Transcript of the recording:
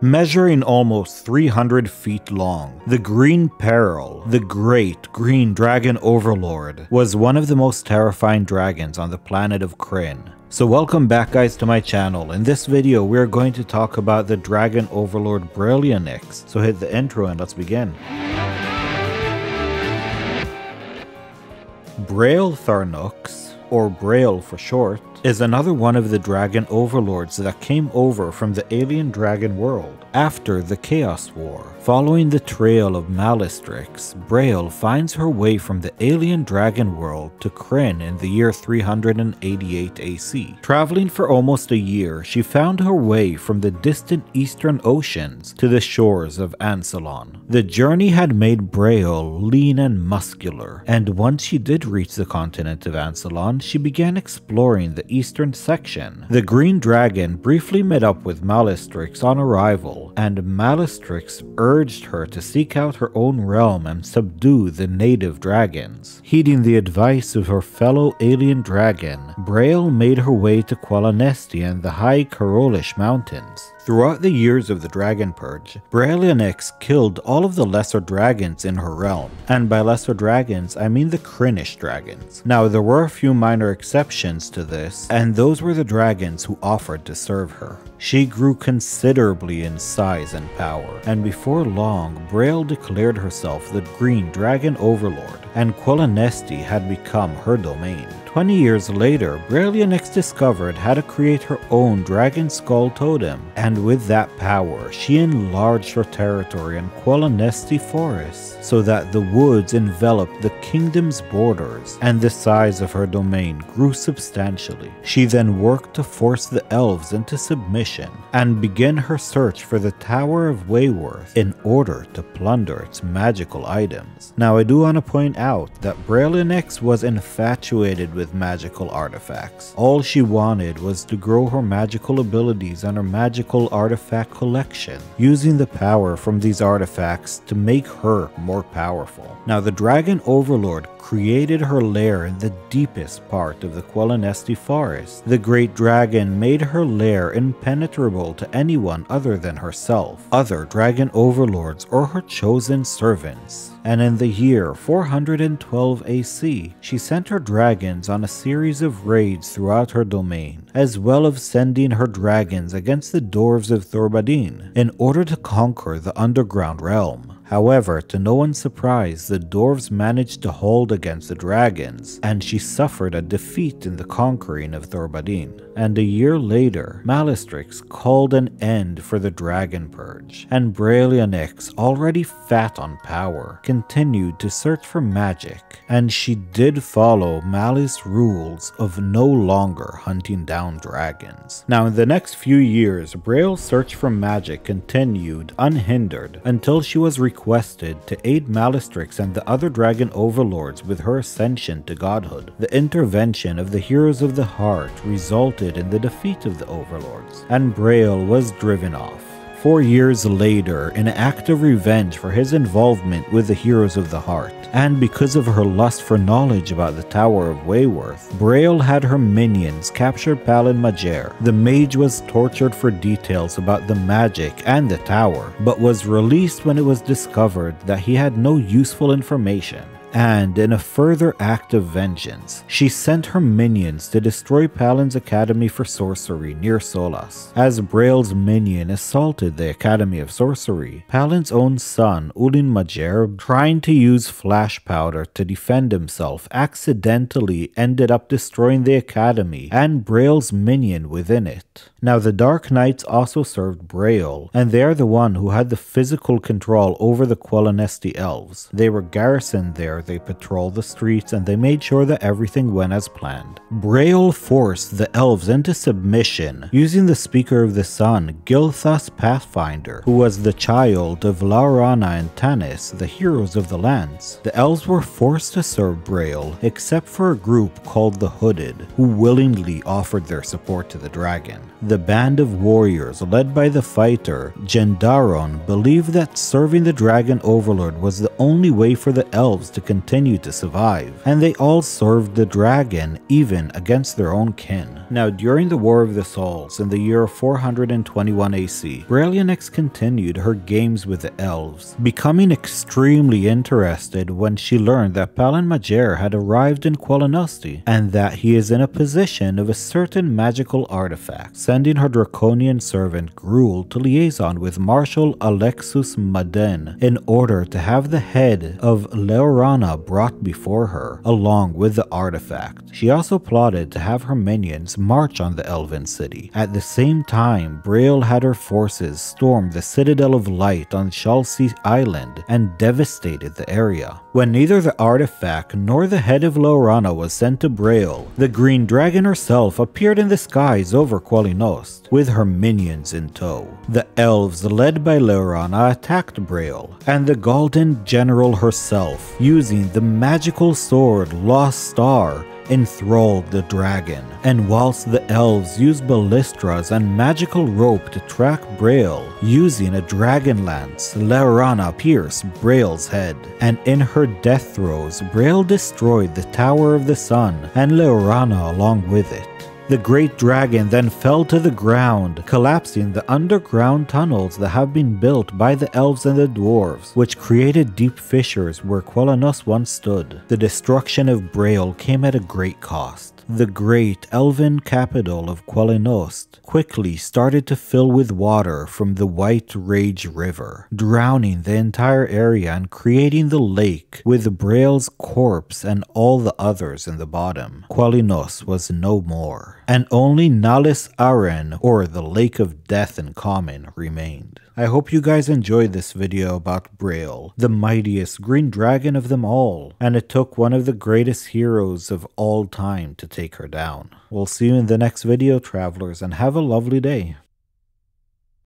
Measuring almost 300 feet long, the Green Peril, the Great Green Dragon Overlord, was one of the most terrifying dragons on the planet of Krynn. So welcome back guys to my channel. In this video we are going to talk about the Dragon Overlord Beryllinthranox, so hit the intro and let's begin. Beryllinthranox, or Braille for short, is another one of the dragon overlords that came over from the alien dragon world after the Chaos War. Following the trail of Malystryx, Braille finds her way from the alien dragon world to Krynn in the year 388 AC. Traveling for almost a year, she found her way from the distant eastern oceans to the shores of Ansalon. The journey had made Braille lean and muscular, and once she did reach the continent of Ansalon, she began exploring the eastern section. The Green Dragon briefly met up with Malystryx on arrival, and Malystryx urged her to seek out her own realm and subdue the native dragons. Heeding the advice of her fellow alien dragon, Braille made her way to Qualinesti and the high Karolish mountains. Throughout the years of the Dragon Purge, Beryllinthranox killed all of the lesser dragons in her realm, and by lesser dragons I mean the Crinish dragons. Now there were a few minor exceptions to this, and those were the dragons who offered to serve her. She grew considerably in size and power, and before long Braille declared herself the Green Dragon Overlord, and Qualinesti had become her domain. 20 years later, Beryllinthranox discovered how to create her own dragon skull totem, and with that power, she enlarged her territory in Qualinesti Forest so that the woods enveloped the kingdom's borders, and the size of her domain grew substantially. She then worked to force the elves into submission and begin her search for the Tower of Wayworth in order to plunder its magical items. Now, I do want to point out that Beryllinthranox was infatuated with magical artifacts. All she wanted was to grow her magical abilities and her magical artifact collection, using the power from these artifacts to make her more powerful. Now, the Dragon Overlord created her lair in the deepest part of the Qualinesti Forest. The Great Dragon made her lair impenetrable to anyone other than herself, other Dragon Overlords, or her chosen servants. And in the year 412 AC, she sent her dragons on a series of raids throughout her domain, as well as sending her dragons against the dwarves of Thorbadin in order to conquer the underground realm. However, to no one's surprise, the dwarves managed to hold against the dragons, and she suffered a defeat in the conquering of Thorbadin. And a year later, Malystryx called an end for the Dragon Purge, and Beryllinthranox, already fat on power, continued to search for magic, and she did follow Malystryx's rules of no longer hunting down dragons. Now, in the next few years, Braille's search for magic continued unhindered until she was requested to aid Malystryx and the other dragon overlords with her ascension to godhood. The intervention of the Heroes of the Heart resulted in the defeat of the overlords, and Braille was driven off. 4 years later, in an act of revenge for his involvement with the Heroes of the Heart, and because of her lust for knowledge about the Tower of Wayworth, Braille had her minions capture Palin Majere. The mage was tortured for details about the magic and the tower, but was released when it was discovered that he had no useful information. And in a further act of vengeance, she sent her minions to destroy Palin's Academy for Sorcery near Solas. As Braille's minion assaulted the Academy of Sorcery, Palin's own son, Ulin Majere, trying to use flash powder to defend himself, accidentally ended up destroying the Academy and Braille's minion within it. Now, the Dark Knights also served Braille, and they are the one who had the physical control over the Qualinesti elves. They were garrisoned there. They patrolled the streets, and they made sure that everything went as planned. Braille forced the elves into submission using the Speaker of the Sun, Gilthas Pathfinder, who was the child of Laurana and Tanis, the heroes of the lands. The elves were forced to serve Braille, except for a group called the Hooded, who willingly offered their support to the dragon. The band of warriors led by the fighter Gendaron believed that serving the dragon overlord was the only way for the elves to continue to survive, and they all served the dragon even against their own kin. Now, during the War of the Souls in the year 421 AC, Beryllinthranox continued her games with the elves, becoming extremely interested when she learned that Palin Majere had arrived in Qualinosti and that he is in a possession of a certain magical artifact, sending her draconian servant Gruul to liaison with Marshal Alexis Maden in order to have the head of Laurana brought before her, along with the artifact. She also plotted to have her minions march on the elven city. At the same time, Beryll had her forces storm the Citadel of Light on Chalsea Island and devastated the area. When neither the artifact nor the head of Laurana was sent to Beryll, the Green Dragon herself appeared in the skies over Qualinost, with her minions in tow. The elves, led by Laurana, attacked Beryll and the Galden general herself, using the magical sword Lost Star, enthralled the dragon, and whilst the elves used balistras and magical rope to track Beryll, using a dragon lance, Laurana pierced Beryl's head, and in her death throes, Beryll destroyed the Tower of the Sun and Laurana along with it. The great dragon then fell to the ground, collapsing the underground tunnels that have been built by the elves and the dwarves, which created deep fissures where Qualinost once stood. The destruction of Beryll came at a great cost. The great elven capital of Qualinost quickly started to fill with water from the White Rage River, drowning the entire area and creating the lake with Beryl's corpse and all the others in the bottom. Qualinost was no more, and only Nalis Aren, or the Lake of Death in common, remained. I hope you guys enjoyed this video about Beryll, the mightiest green dragon of them all, and it took one of the greatest heroes of all time to take her down. We'll see you in the next video, travelers, and have a lovely day.